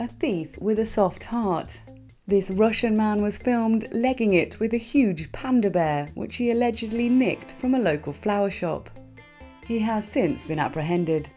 A Thief with a Soft Heart. This Russian man was filmed legging it with a huge panda bear, which he allegedly nicked from a local flower shop. He has since been apprehended.